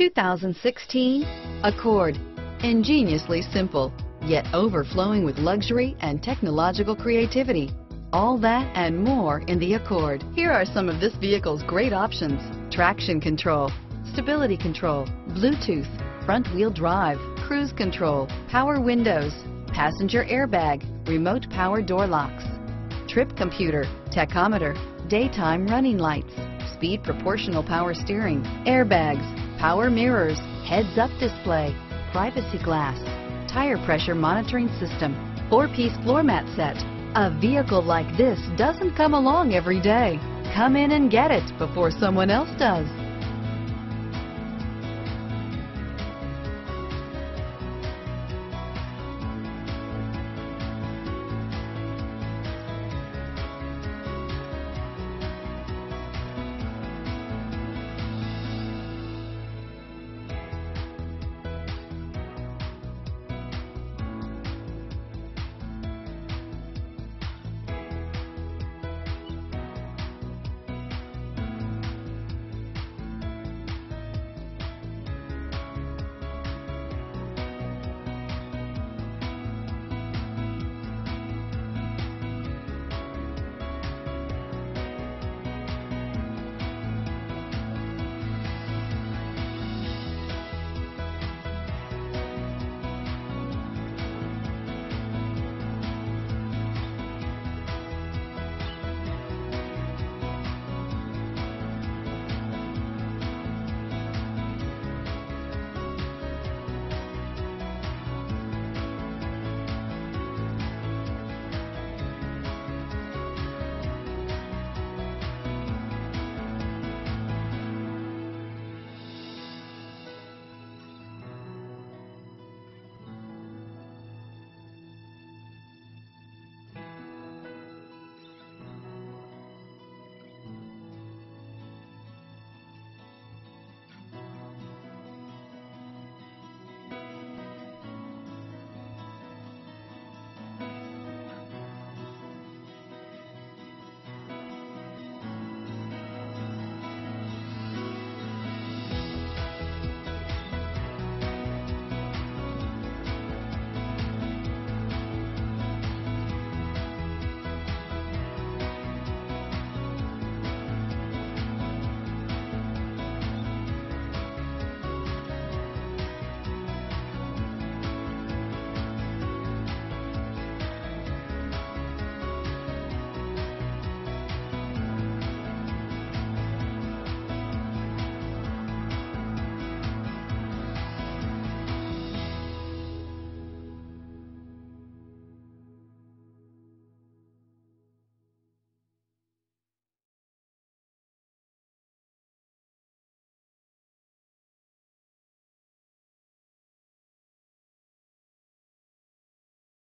2016 Accord. Ingeniously simple, yet overflowing with luxury and technological creativity. All that and more in the Accord. Here are some of this vehicle's great options: traction control, stability control, Bluetooth, front-wheel drive, cruise control, power windows, passenger airbag, remote power door locks, trip computer, tachometer, daytime running lights, speed proportional power steering, airbags, power mirrors, heads-up display, privacy glass, tire pressure monitoring system, 4-piece floor mat set. A vehicle like this doesn't come along every day. Come in and get it before someone else does.